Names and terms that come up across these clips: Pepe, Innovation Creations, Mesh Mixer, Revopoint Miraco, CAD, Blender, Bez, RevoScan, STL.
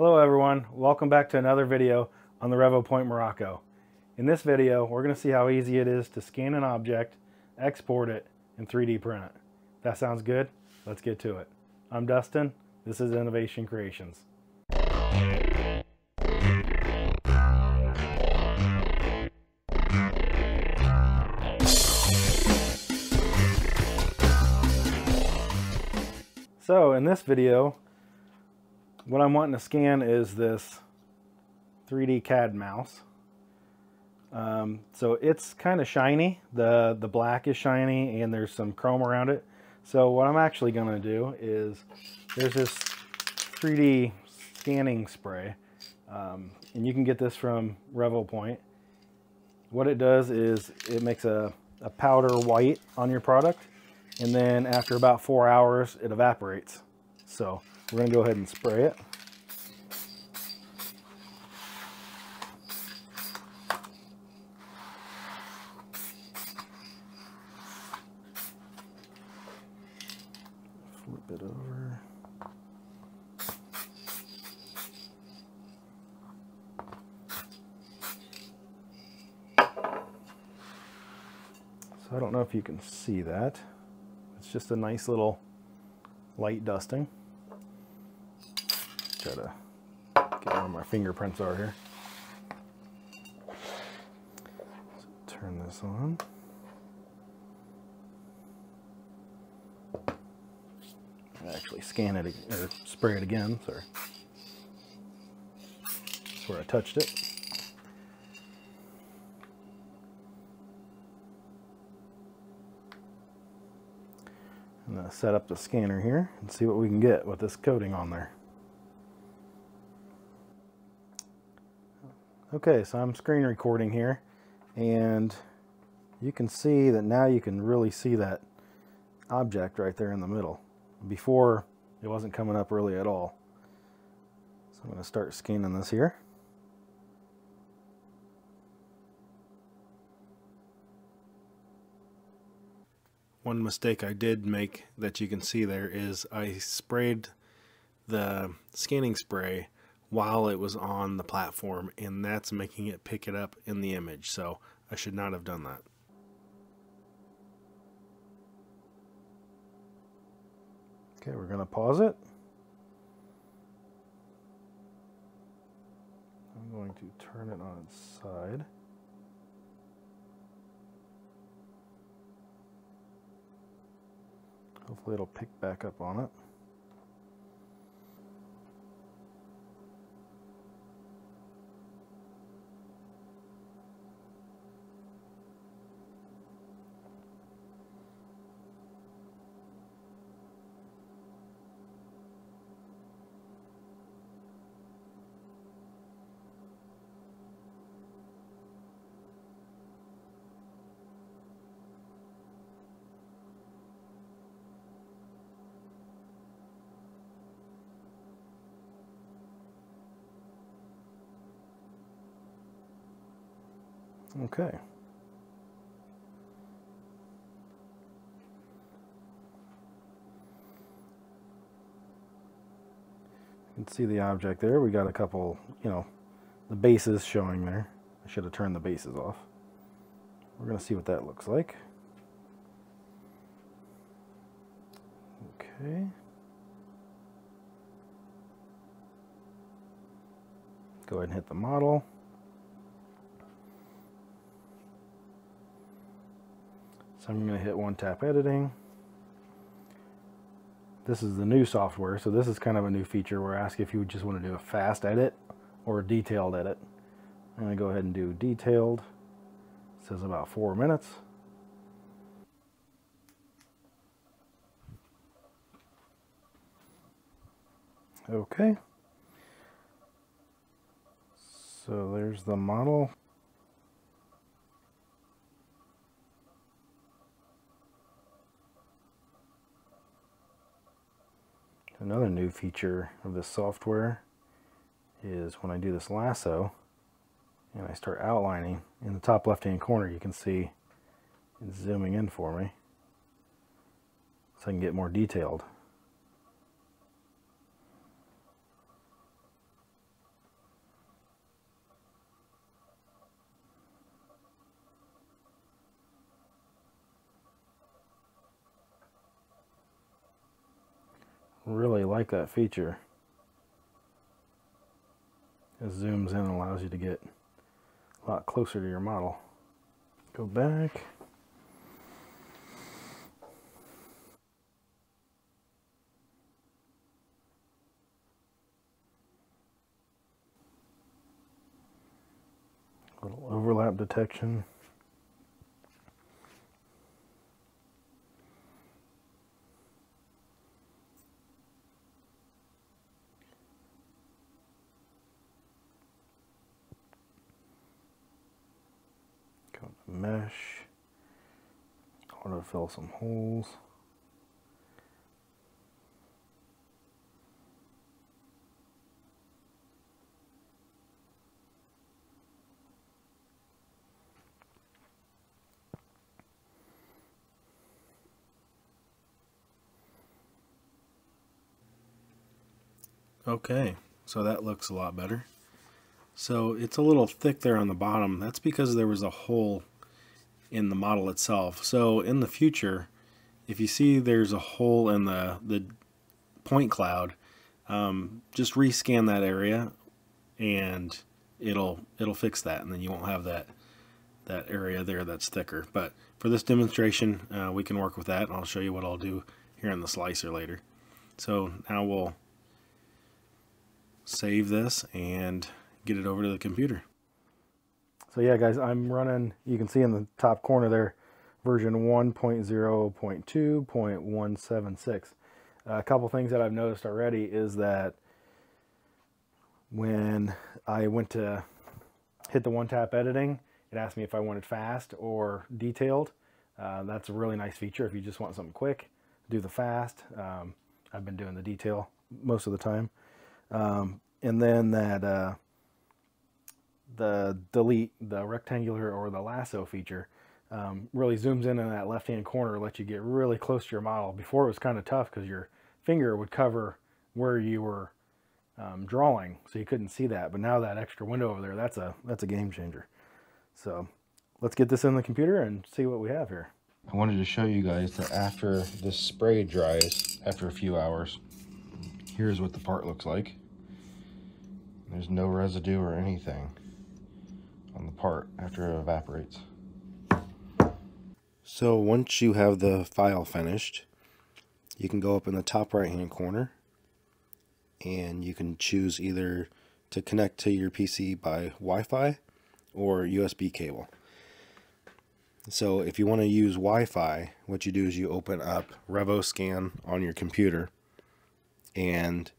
Hello everyone, welcome back to another video on the Revopoint Miraco. In this video, we're going to see how easy it is to scan an object, export it, and 3D print it. If that sounds good, let's get to it. I'm Dustin, this is Innovation Creations. So in this video, what I'm wanting to scan is this 3D CAD mouse. So it's kind of shiny. The black is shiny and there's some chrome around it. So what I'm actually gonna do is, there's this 3D scanning spray. And you can get this from Revopoint. What it does is it makes a powder white on your product. And then after about 4 hours, it evaporates. So we're going to go ahead and spray it. Flip it over. So I don't know if you can see that. It's just a nice little light dusting. Try to get where my fingerprints are here. So turn this on. Actually, scan it or spray it again. Sorry, that's where I touched it. I'm gonna set up the scanner here and see what we can get with this coating on there. Okay, so I'm screen recording here, and you can see that now you can really see that object right there in the middle. Before, it wasn't coming up really at all. So I'm going to start scanning this here. One mistake I did make that you can see there is I sprayed the scanning spray while it was on the platform, and that's making it pick it up in the image. So I should not have done that. Okay, we're gonna pause it. I'm going to turn it on its side. Hopefully it'll pick back up on it. Okay. You can see the object there. We got a couple, the bases showing there. I should have turned the bases off. We're going to see what that looks like. Okay. Go ahead and hit the model. I'm going to hit one-tap editing. This is the new software, so this is kind of a new feature where I ask if you just want to do a fast edit or a detailed edit. I'm going to go ahead and do detailed. It says about 4 minutes. Okay. So there's the model. Another new feature of this software is when I do this lasso and I start outlining, in the top left-hand corner you can see it's zooming in for me so I can get more detailed. really like that feature. It zooms in and allows you to get a lot closer to your model. Go back. A little overlap detection. Go to mesh. Auto fill some holes. Okay, so that looks a lot better. So it's a little thick there on the bottom. That's because there was a hole in the model itself. So in the future, if you see there's a hole in the point cloud, just rescan that area and it'll fix that, and then you won't have that area there that's thicker. But for this demonstration, we can work with that, and I'll show you what I'll do here in the slicer later. So now we'll save this and get it over to the computer. So yeah guys, I'm running, you can see in the top corner there, version 1.0.2.176. A couple things that I've noticed already is that when I went to hit the one-tap editing, it asked me if I wanted fast or detailed. That's a really nice feature. If you just want something quick, do the fast. I've been doing the detail most of the time. And then that the delete, the rectangular or the lasso feature, really zooms in that left hand corner, lets you get really close to your model. Before it was kind of tough because your finger would cover where you were drawing, so you couldn't see that. But now that extra window over there, that's a game changer. So let's get this in the computer and see what we have here. I wanted to show you guys that after this spray dries, after a few hours, here's what the part looks like. There's no residue or anything on the part after it evaporates. So once you have the file finished, you can go up in the top right hand corner and you can choose either to connect to your PC by Wi-Fi or USB cable. So if you want to use Wi-Fi, what you do is you open up RevoScan on your computer and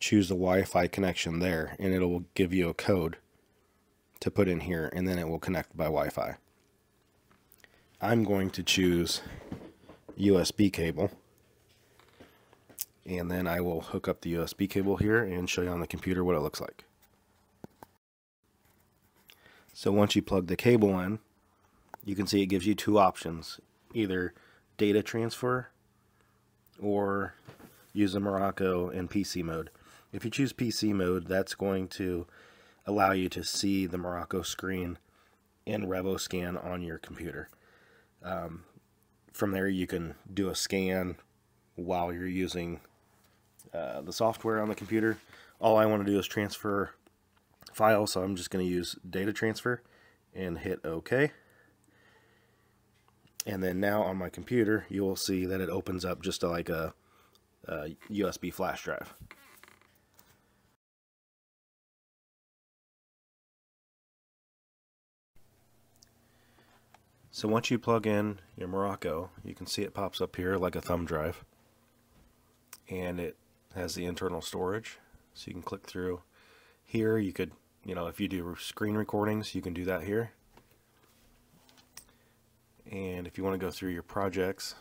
choose the Wi-Fi connection there, and it'll give you a code to put in here, and then it will connect by Wi-Fi. I'm going to choose USB cable, and then I will hook up the USB cable here and show you on the computer what it looks like. So once you plug the cable in, you can see it gives you two options, either data transfer or use the Miraco in PC mode. If you choose PC mode, that's going to allow you to see the Miraco screen in RevoScan on your computer. From there, you can do a scan while you're using the software on the computer. All I want to do is transfer files, so I'm just going to use data transfer and hit OK. And then now on my computer, you will see that it opens up just like a USB flash drive. So once you plug in your Miraco, you can see it pops up here like a thumb drive, and it has the internal storage, so you can click through here. You could, you know, if you do screen recordings, you can do that here. And if you want to go through your projects,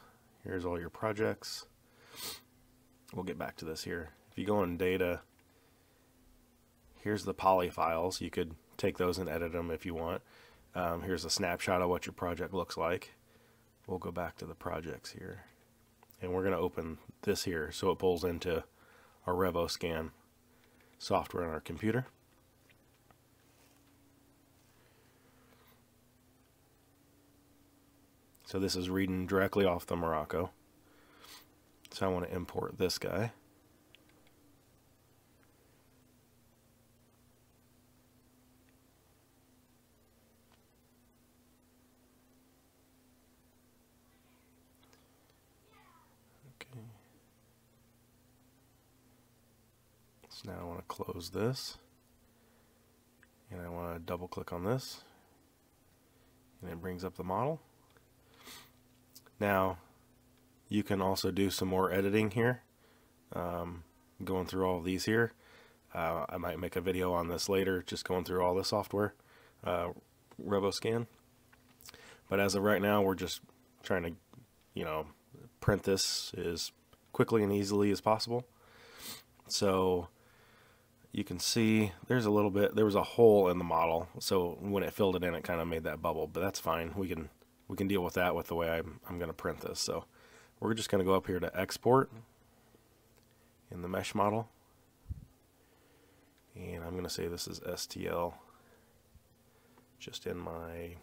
here's all your projects. We'll get back to this here. If you go in data, here's the poly files. You could take those and edit them if you want. Here's a snapshot of what your project looks like. We'll go back to the projects here, and we're going to open this here so it pulls into our RevoScan software on our computer. So this is reading directly off the Miraco. So I want to import this guy. So now I want to close this, and I want to double click on this, and it brings up the model. Now you can also do some more editing here, going through all these here. I might make a video on this later, just going through all the software, RevoScan. But as of right now, we're just trying to, print this as quickly and easily as possible. So you can see there's a little bit, there was a hole in the model. So when it filled it in, it kind of made that bubble, but that's fine. We can deal with that with the way I'm going to print this. So we're just going to go up here to export in the mesh model. And I'm going to say this is STL, just in my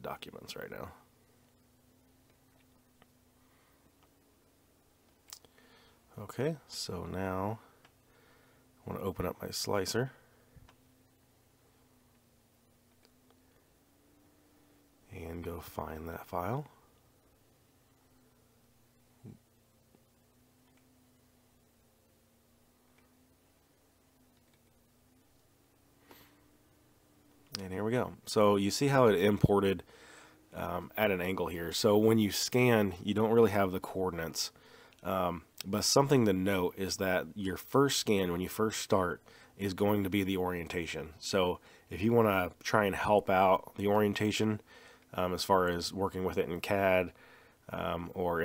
documents right now. Okay, so now I want to open up my slicer. And go find that file. And here we go. So you see how it imported at an angle here. So when you scan, you don't really have the coordinates. But something to note is that your first scan, when you first start, is going to be the orientation. So if you want to try and help out the orientation as far as working with it in CAD or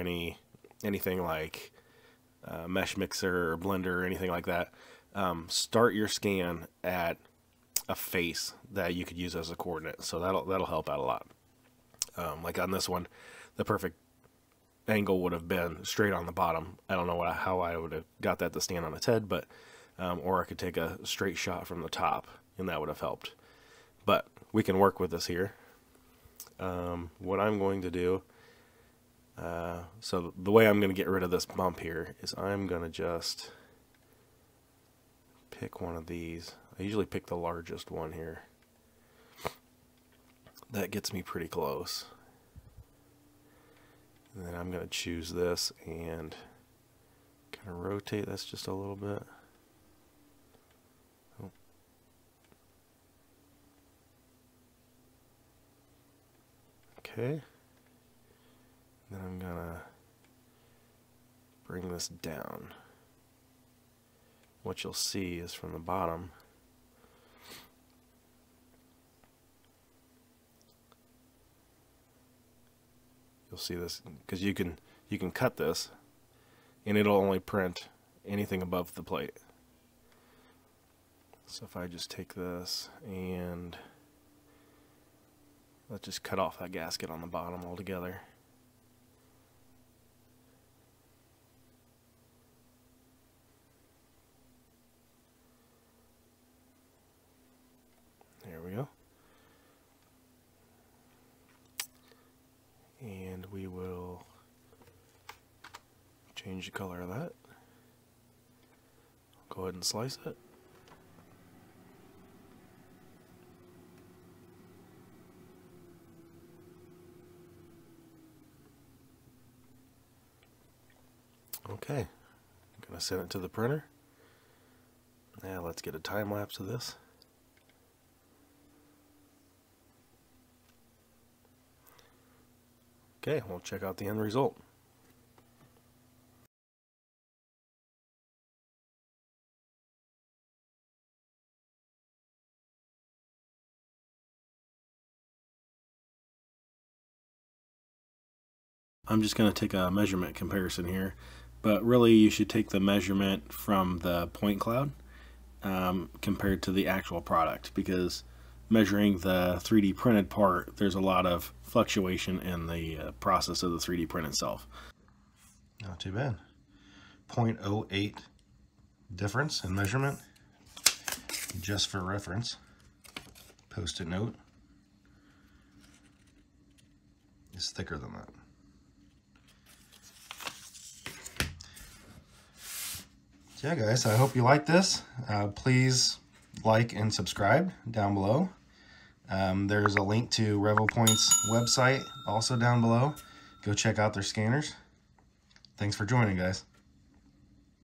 anything like Mesh Mixer or Blender or anything like that, start your scan at a face that you could use as a coordinate. So that'll help out a lot. Like on this one, the perfect angle would have been straight on the bottom. I don't know how I would have got that to stand on its head, but or I could take a straight shot from the top, and that would have helped. But we can work with this here. What I'm going to do, so the way I'm going to get rid of this bump here is I'm going to just pick one of these. I usually pick the largest one here. That gets me pretty close. And then I'm going to choose this and kind of rotate this just a little bit. Oh. Okay. Then I'm going to bring this down. What you'll see is from the bottom, you'll see this, because you can cut this and it'll only print anything above the plate. So if I just take this and let's just cut off that gasket on the bottom altogether. There we go. And we will change the color of that. Go ahead and slice it. Okay, I'm gonna send it to the printer. Now let's get a time lapse of this. Okay, we'll check out the end result. I'm just going to take a measurement comparison here, but really you should take the measurement from the point cloud compared to the actual product, because measuring the 3D printed part, there's a lot of fluctuation in the process of the 3D print itself. Not too bad. 0.08 difference in measurement. Just for reference, Post-it note is thicker than that. So yeah, guys, I hope you like this. Please like and subscribe down below. There's a link to RevoPoint's website also down below. Go check out their scanners. Thanks for joining, guys.